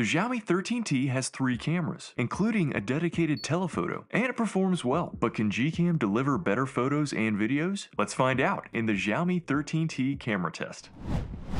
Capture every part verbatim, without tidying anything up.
The Xiaomi thirteen T has three cameras, including a dedicated telephoto, and it performs well. But can GCam deliver better photos and videos? Let's find out in the Xiaomi thirteen T camera test.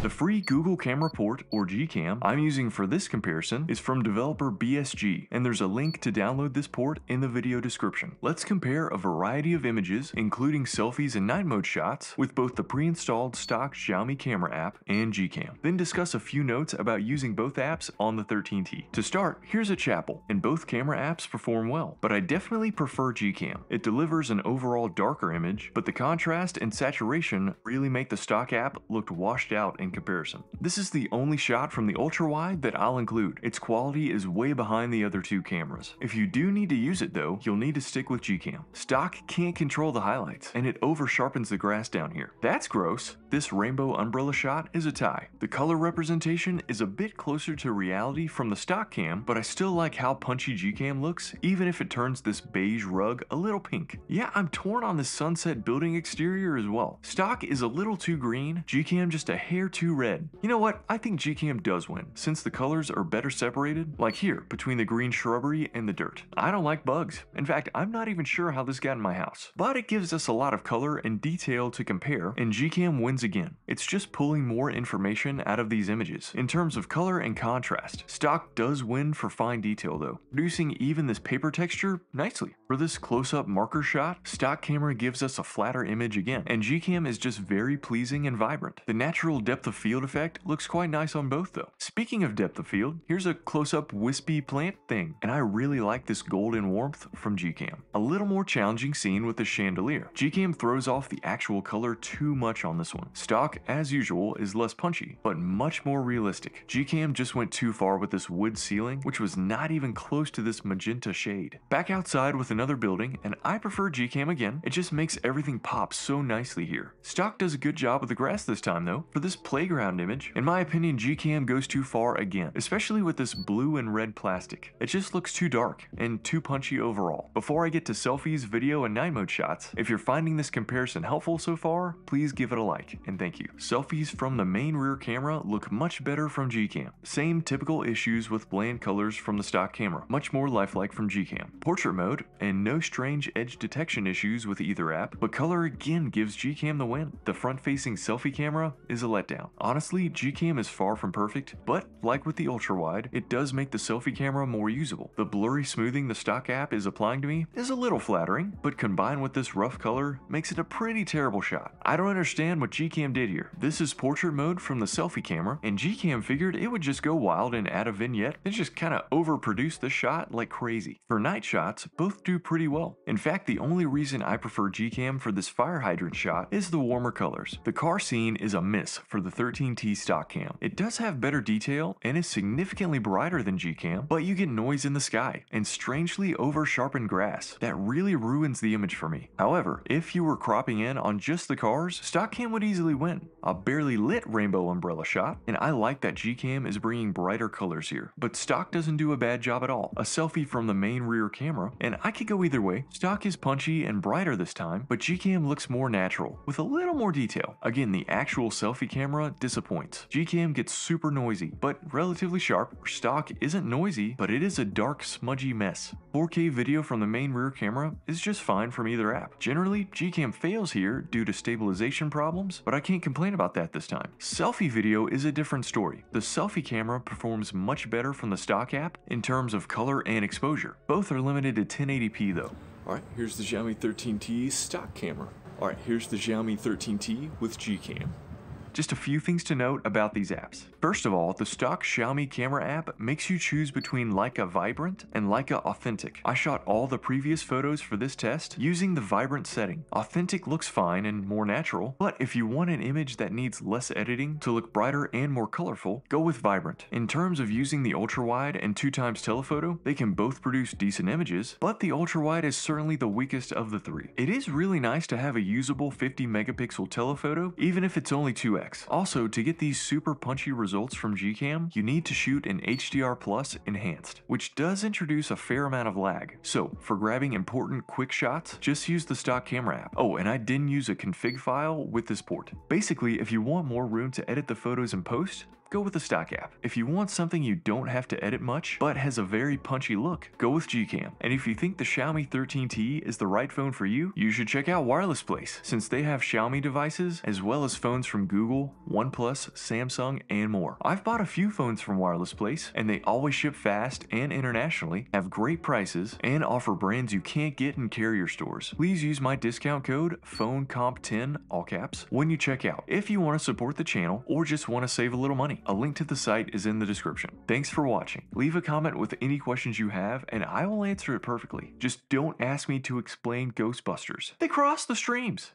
The free Google Camera Port, or GCam, I'm using for this comparison is from developer B S G, and there's a link to download this port in the video description. Let's compare a variety of images, including selfies and night mode shots, with both the pre-installed stock Xiaomi camera app and GCam. Then discuss a few notes about using both apps on the thirteen T. To start, here's a chapel, and both camera apps perform well, but I definitely prefer GCam. It delivers an overall darker image, but the contrast and saturation really make the stock app look washed out in comparison. This is the only shot from the ultra-wide that I'll include. Its quality is way behind the other two cameras. If you do need to use it though, you'll need to stick with GCam. Stock can't control the highlights, and it over-sharpens the grass down here. That's gross. This rainbow umbrella shot is a tie. The color representation is a bit closer to reality from the stock cam, but I still like how punchy GCam looks, even if it turns this beige rug a little pink. Yeah, I'm torn on this sunset building exterior as well. Stock is a little too green, GCam just a hair too red. You know what? I think GCam does win, since the colors are better separated, like here, between the green shrubbery and the dirt. I don't like bugs. In fact, I'm not even sure how this got in my house. But it gives us a lot of color and detail to compare, and GCam wins again. It's just pulling more information out of these images, in terms of color and contrast. Stock does win for fine detail though, producing even this paper texture nicely. For this close-up marker shot, stock camera gives us a flatter image again, and GCam is just very pleasing and vibrant. The natural depth of field effect looks quite nice on both though. Speaking of depth of field, here's a close-up wispy plant thing, and I really like this golden warmth from GCam. A little more challenging scene with the chandelier. GCam throws off the actual color too much on this one. Stock, as usual, is less punchy, but much more realistic. GCam just went too far with this wood ceiling, which was not even close to this magenta shade. Back outside with another building, and I prefer GCam again. It just makes everything pop so nicely here. Stock does a good job with the grass this time though. For this playground image, in my opinion, GCam goes too far again, especially with this blue and red plastic. It just looks too dark and too punchy overall. Before I get to selfies, video, and night mode shots, if you're finding this comparison helpful so far, please give it a like, and thank you. Selfies from the main rear camera look much better from GCam. Same typical issues with bland colors from the stock camera, much more lifelike from GCam. Portrait mode, and no strange edge detection issues with either app, but color again gives GCam the win. The front-facing selfie camera is a letdown. Honestly, GCam is far from perfect, but like with the ultra-wide, it does make the selfie camera more usable. The blurry smoothing the stock app is applying to me is a little flattering, but combined with this rough color makes it a pretty terrible shot. I don't understand what GCam did here. This is portrait mode from the selfie camera, and GCam figured it would just go wild and add a vignette. It just kind of overproduced the shot like crazy. For night shots, both do pretty well. In fact, the only reason I prefer GCam for this fire hydrant shot is the warmer colors. The car scene is a miss for the thirteen T stock cam. It does have better detail and is significantly brighter than GCam, but you get noise in the sky and strangely over-sharpened grass. That really ruins the image for me. However, if you were cropping in on just the cars, stock cam would easily win. A barely lit rainbow umbrella shot, and I like that GCam is bringing brighter colors here, but stock doesn't do a bad job at all. A selfie from the main rear camera, and I could go either way. Stock is punchy and brighter this time, but GCam looks more natural, with a little more detail. Again, the actual selfie camera disappoints. GCam gets super noisy, but relatively sharp. Stock isn't noisy, but it is a dark, smudgy mess. four K video from the main rear camera is just fine from either app. Generally, GCam fails here due to stabilization problems, but I can't complain about that this time. Selfie video is a different story. The selfie camera performs much better from the stock app in terms of color and exposure. Both are limited to ten eighty p though. Alright, here's the Xiaomi thirteen T stock camera. Alright, here's the Xiaomi thirteen T with GCam. Just a few things to note about these apps. First of all, the stock Xiaomi camera app makes you choose between Leica Vibrant and Leica Authentic. I shot all the previous photos for this test using the Vibrant setting. Authentic looks fine and more natural, but if you want an image that needs less editing to look brighter and more colorful, go with Vibrant. In terms of using the ultra-wide and two times telephoto, they can both produce decent images, but the ultra-wide is certainly the weakest of the three. It is really nice to have a usable fifty megapixel telephoto, even if it's only two X. Also, to get these super punchy results from GCam, you need to shoot in H D R plus enhanced, which does introduce a fair amount of lag. So, for grabbing important quick shots, just use the stock camera app. Oh, and I didn't use a config file with this port. Basically, if you want more room to edit the photos and post, go with the stock app. If you want something you don't have to edit much, but has a very punchy look, go with GCam. And if you think the Xiaomi thirteen T is the right phone for you, you should check out Wireless Place, since they have Xiaomi devices as well as phones from Google, OnePlus, Samsung, and more. I've bought a few phones from Wireless Place, and they always ship fast and internationally, have great prices, and offer brands you can't get in carrier stores. Please use my discount code PHONECOMP ten, all caps, when you check out, if you want to support the channel or just want to save a little money. A link to the site is in the description. Thanks for watching. Leave a comment with any questions you have, and I will answer it perfectly. Just don't ask me to explain Ghostbusters. They cross the streams.